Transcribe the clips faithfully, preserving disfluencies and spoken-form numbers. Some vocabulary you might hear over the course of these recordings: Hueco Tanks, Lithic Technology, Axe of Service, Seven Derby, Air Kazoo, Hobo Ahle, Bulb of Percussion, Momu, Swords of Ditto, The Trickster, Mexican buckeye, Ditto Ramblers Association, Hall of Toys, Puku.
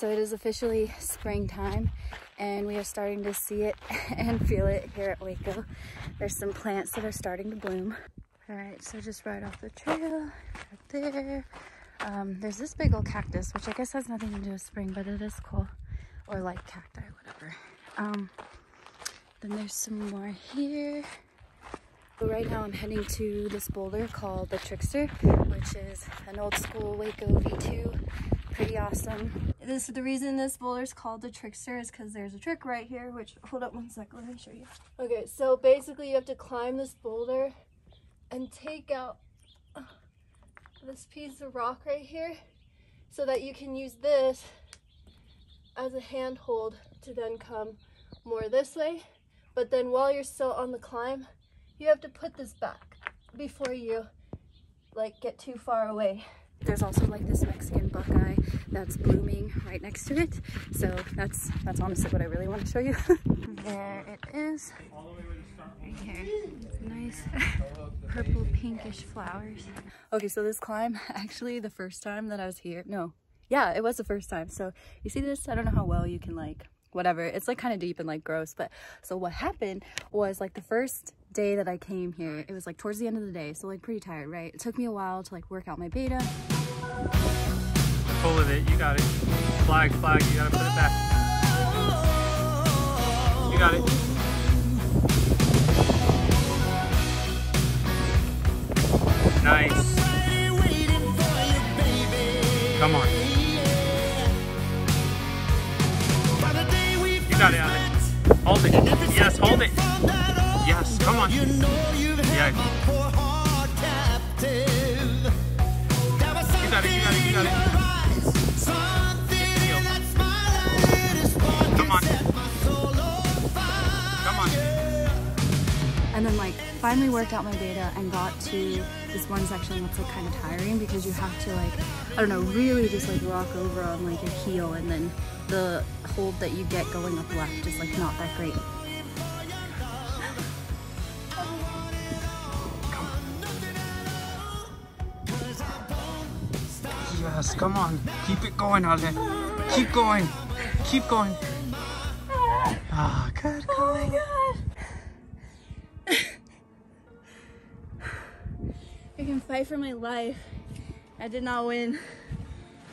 So it is officially springtime, and we are starting to see it and feel it here at Hueco. There's some plants that are starting to bloom. All right, so just right off the trail, right there. Um, there's this big old cactus, which I guess has nothing to do with spring, but it is cool. Or like cacti, whatever. Um, then there's some more here. So right now I'm heading to this boulder called The Trickster, which is an old school Hueco V two. Pretty awesome. This the reason this boulder is called The Trickster is because there's a trick right here, which, hold up one sec, let me show you. Okay, so basically you have to climb this boulder and take out this piece of rock right here so that you can use this as a handhold to then come more this way. But then while you're still on the climb, you have to put this back before you like get too far away. There's also like this Mexican buckeye that's blooming right next to it. So that's that's honestly what I really want to show you. There it is. Right here. Nice purple pinkish flowers. Okay, so this climb, actually the first time that I was here, no, yeah, it was the first time. So you see this, I don't know how well you can like, whatever. It's like kind of deep and like gross. But so what happened was like the first day that I came here, it was like towards the end of the day, so like pretty tired, right? It took me a while to like work out my beta. Full of it, you got it. Flag, flag, you gotta put it back. You got it. Nice. Come on. You got it, Alex. Hold it. Yes, hold it. Yes, come on. You know you've had my poor heart captive. There was something in your eyes, something in that smile that is what set my soul on fire. Come on. And then like finally worked out my beta and got to this one section that's like kind of tiring because you have to like, I don't know, really just like rock over on like your heel, and then the hold that you get going up left is like not that great. Yes, come on. Keep it going, Ahle. Keep going. Keep going. Ah, oh, good. Oh my God. I can fight for my life. I did not win.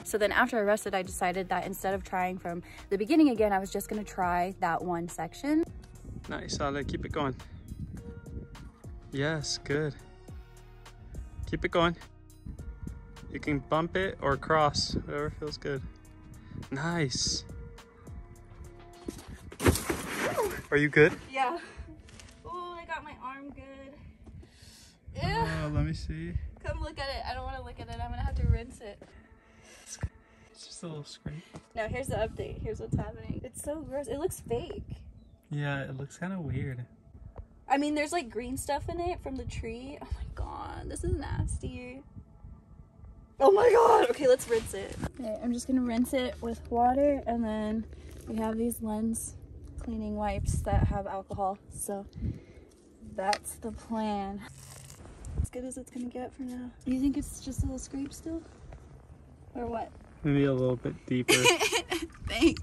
So then after I rested, I decided that instead of trying from the beginning again, I was just going to try that one section. Nice, Ahle. Keep it going. Yes, good. Keep it going. You can bump it or cross, whatever feels good. Nice. Ooh. Are you good? Yeah. Oh, I got my arm good. Yeah. Oh, let me see. Come look at it. I don't want to look at it. I'm going to have to rinse it. It's just a little scrape. Now, here's the update. Here's what's happening. It's so gross. It looks fake. Yeah, it looks kind of weird. I mean, there's like green stuff in it from the tree. Oh my God, this is nasty. Oh my God, okay, let's rinse it. Okay, I'm just gonna rinse it with water, and then we have these lens cleaning wipes that have alcohol, so that's the plan. As good as it's gonna get for now. You think it's just a little scrape still? Or what? Maybe a little bit deeper. Thanks.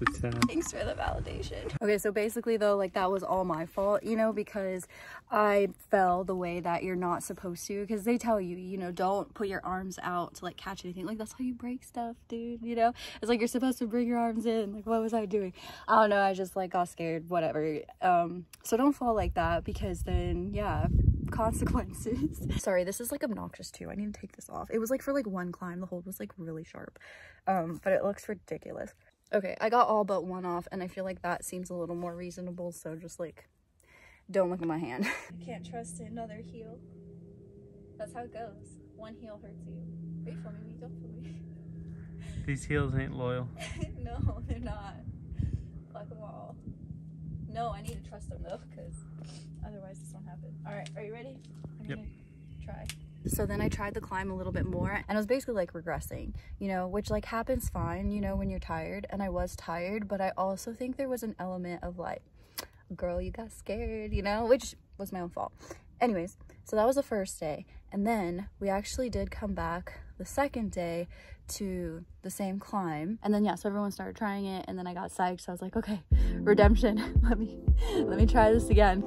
Thanks for the validation. Okay, so basically though, like that was all my fault, you know, because I fell the way that you're not supposed to, because they tell you, you know, don't put your arms out to like catch anything. Like that's how you break stuff, dude, you know? It's like you're supposed to bring your arms in. Like what was I doing? I don't know, I just like got scared, whatever. Um, so don't fall like that, because then, yeah, consequences. Sorry, this is like obnoxious too. I need to take this off. It was like for like one climb, the hold was like really sharp, um, but it looks ridiculous. Okay, I got all but one off, and I feel like that seems a little more reasonable, so just like, don't look at my hand. You can't trust another heel. That's how it goes. One heel hurts you. Wait for me, don't for me. These heels ain't loyal. No, they're not. Fuck them all. No, I need to trust them though, because otherwise this won't happen. All right, are you ready? I'm yep. gonna try. So then I tried the climb a little bit more, and I was basically like regressing, you know, which like happens fine, you know, when you're tired, and I was tired, but I also think there was an element of like, girl, you got scared, you know, which was my own fault. Anyways, so that was the first day. And then we actually did come back the second day to the same climb. And then yeah, so everyone started trying it and then I got psyched. So I was like, okay, redemption. Let me, let me try this again.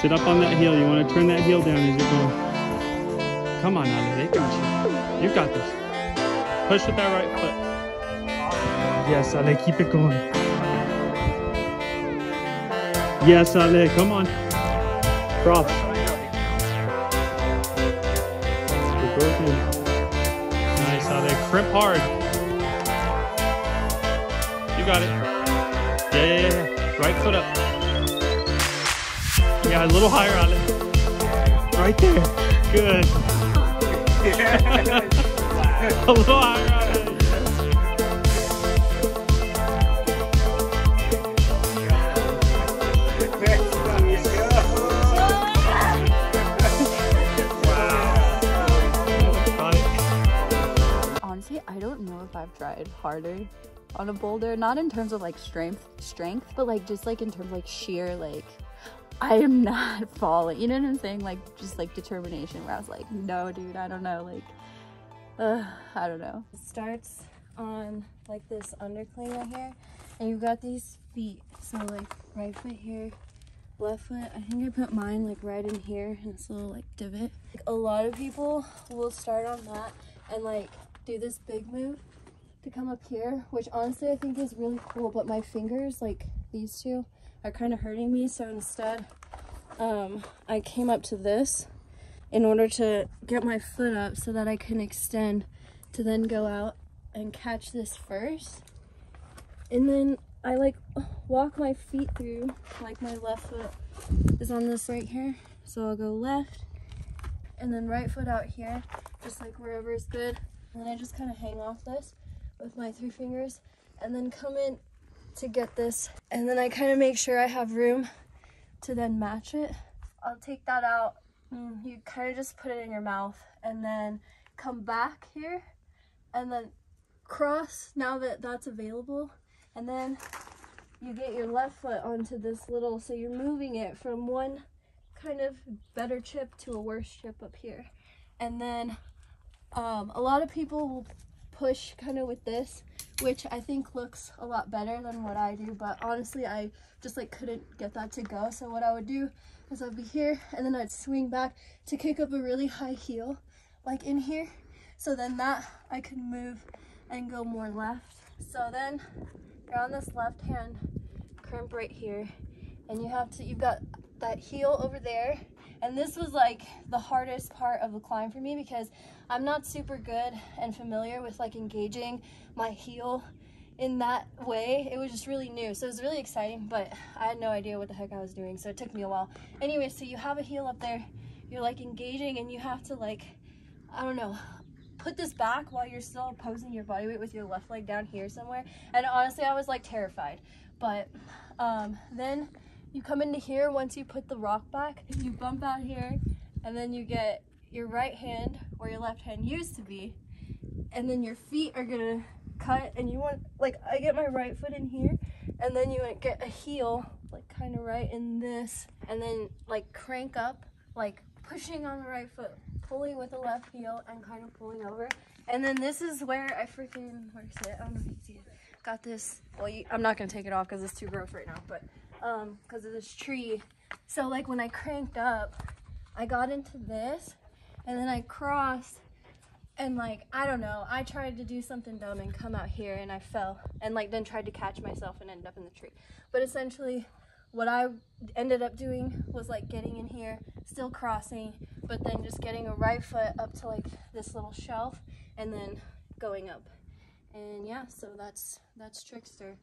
Sit up on that heel. You want to turn that heel down as you're going. Come on, Ahle. They got you. You've got this. Push with that right foot. Yes, Ahle. Keep it going. Yes, Ahle. Come on. Cross. Nice, Ahle. Crimp hard. You got it. Yeah, yeah, yeah. Right foot up. Yeah, a little higher on it. Right there. Good. Yeah. A little higher on it. Wow. Honestly, I don't know if I've tried harder on a boulder. Not in terms of like strength, strength, but like just like in terms of like sheer like I am not falling, you know what I'm saying? Like, just like determination where I was like, no, dude, I don't know. Like, uh, I don't know. It starts on like this undercling right here and you've got these feet. So like right foot here, left foot. I think I put mine like right in here in this little like divot. Like, a lot of people will start on that and like do this big move to come up here, which honestly I think is really cool, but my fingers, like these two, are kind of hurting me, so instead um, I came up to this in order to get my foot up so that I can extend to then go out and catch this first, and then I like walk my feet through, like my left foot is on this right here, so I'll go left and then right foot out here, just like wherever is good, and then I just kind of hang off this with my three fingers and then come in to get this, and then I kind of make sure I have room to then match it. I'll take that out, and you kind of just put it in your mouth and then come back here and then cross now that that's available, and then you get your left foot onto this little, so you're moving it from one kind of better chip to a worse chip up here, and then um, a lot of people will push kind of with this, which I think looks a lot better than what I do, but honestly I just like couldn't get that to go. So what I would do is I'd be here and then I'd swing back to kick up a really high heel like in here, so then that I could move and go more left. So then you're on this left hand crimp right here and you have to, you've got that heel over there, and this was like the hardest part of the climb for me because I'm not super good and familiar with like engaging my heel in that way. It was just really new, so it was really exciting, but I had no idea what the heck I was doing, so it took me a while. Anyway, so you have a heel up there, you're like engaging, and you have to like, I don't know, put this back while you're still opposing your body weight with your left leg down here somewhere, and honestly I was like terrified, but um, then you come into here, once you put the rock back, you bump out here, and then you get your right hand where your left hand used to be, and then your feet are gonna cut, and you want, like, I get my right foot in here, and then you want to get a heel, like, kind of right in this, and then, like, crank up, like, pushing on the right foot, pulling with the left heel, and kind of pulling over, and then this is where I freaking, where's it? I don't know if you can see it. got this, well, you, I'm not gonna take it off because it's too gross right now, but um because of this tree. So like when I cranked up, I got into this and then I crossed and like, I don't know, I tried to do something dumb and come out here and I fell and like then tried to catch myself and ended up in the tree. But essentially what I ended up doing was like getting in here, still crossing, but then just getting a right foot up to like this little shelf and then going up. And yeah, so that's that's Trickster.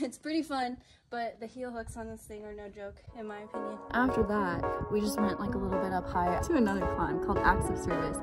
It's pretty fun, but the heel hooks on this thing are no joke, in my opinion. After that, we just went like a little bit up higher to another climb called Axe of Service.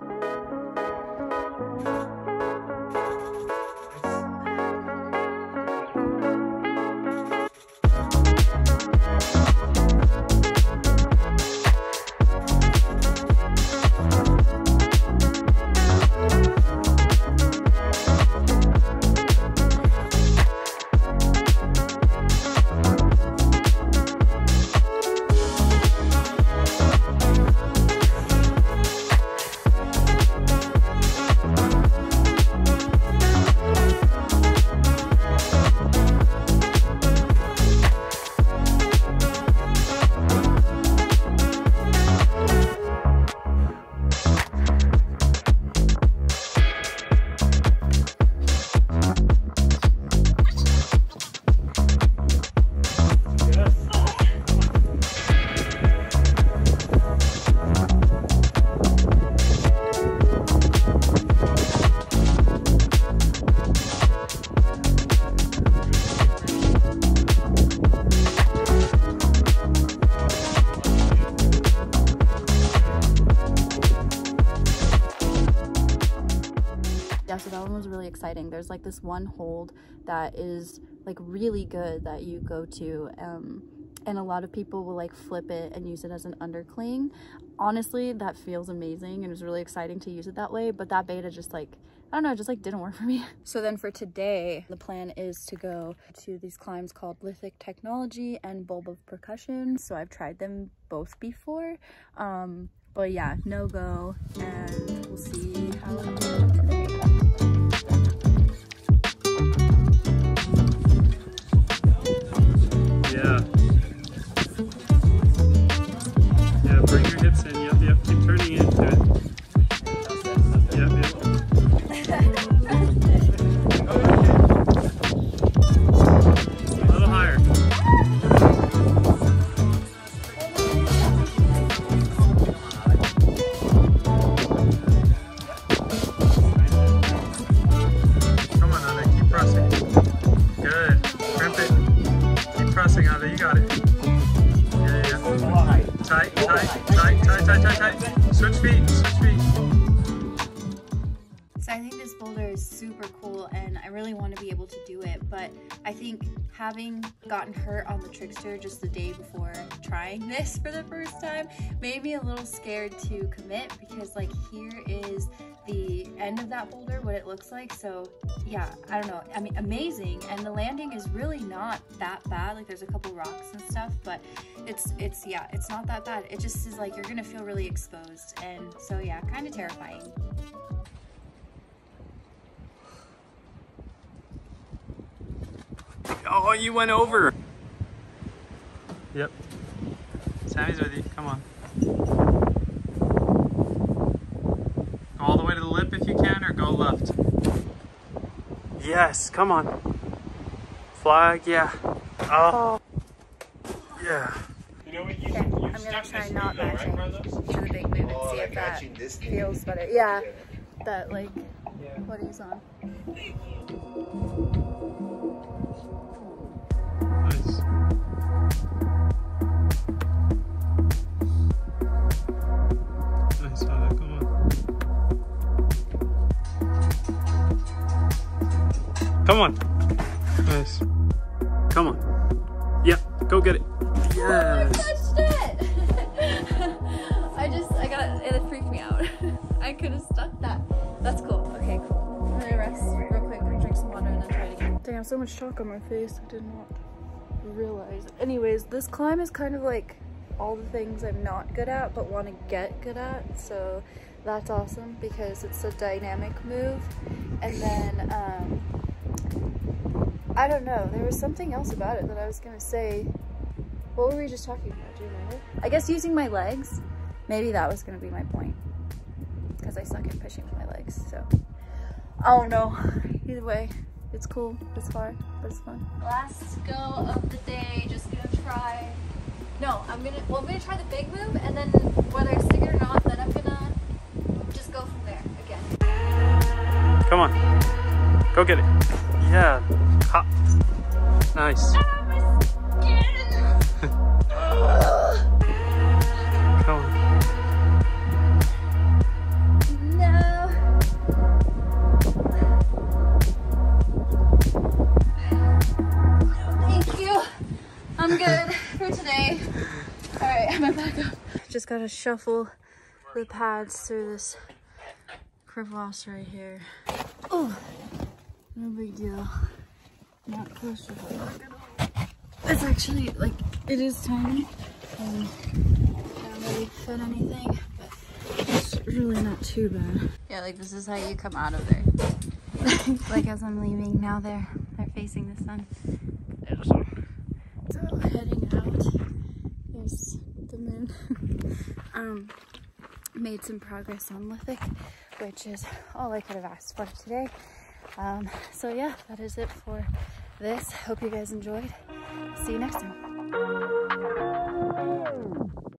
Exciting. There's like this one hold that is like really good that you go to, um, and a lot of people will like flip it and use it as an undercling. Honestly, that feels amazing and it's really exciting to use it that way, but that beta just like, I don't know, it just like didn't work for me. So then for today, the plan is to go to these climbs called Lithic Technology and Bulb of Percussion. So I've tried them both before, um, but yeah, no go, and we'll see how it goes. Yeah. Yeah, bring your hips in. Yep, yep, keep turning into it. Yep, yep. Okay. A little higher. Come on, Ahle, keep pressing. Good. Crimp it. Pressing on it, you got it. Yeah, yeah, yeah. Tight, tight, tight, tight, tight, tight, tight. Switch feet, switch feet. So I think this boulder is super cool and I really want to be able to do it, but I think having gotten hurt on the Trickster just the day before trying this for the first time made me a little scared to commit, because like here is the end of that boulder, what it looks like. So yeah, I don't know, I mean, amazing. And the landing is really not that bad. Like there's a couple rocks and stuff, but it's it's yeah, it's not that bad. It just is like, you're gonna feel really exposed, and so yeah, kind of terrifying. Oh, you went over. Yep, Sammy's with you, come on. All the way to the lip if you can, or go left. Yes, come on. Flag, yeah. Oh. Yeah. You know what, you, okay. you I'm gonna try not matching right, to the big move and oh, see like if that this feels thing. Better. Yeah, yeah, that like, yeah. What he's on. Nice. Nice, how that come on. Come on. Nice. Come on. Yep. Yeah, go get it. Yes. Oh, I touched it. I just, I got, it freaked me out. I could have stuck that. That's cool. Okay, cool. I'm gonna rest real quick and drink some water and then try it again. Damn, so much chalk on my face. I did not realize. Anyways, this climb is kind of like all the things I'm not good at but want to get good at. So that's awesome because it's a dynamic move. And then, um, I don't know. There was something else about it that I was gonna say. What were we just talking about? Do you remember? I guess using my legs. Maybe that was gonna be my point. Because I suck at fishing with my legs, so. I don't know. Either way, it's cool, it's hard, but it's fun. Last go of the day, just gonna try. No, I'm gonna, well, I'm gonna try the big move, and then whether I stick it or not, then I'm gonna just go from there again. Come on, go get it. Yeah, hop. Nice. Just gotta shuffle the pads through this crevasse right here. Oh, no big deal. Not close to it. It's actually like it is tiny. Um, I don't really fit anything, but it's really not too bad. Yeah, like this is how you come out of there. Like as I'm leaving now, they're they're facing the sun. So heading out is. And then um, made some progress on Lithic, which is all I could have asked for today. Um, so yeah, that is it for this. Hope you guys enjoyed. See you next time.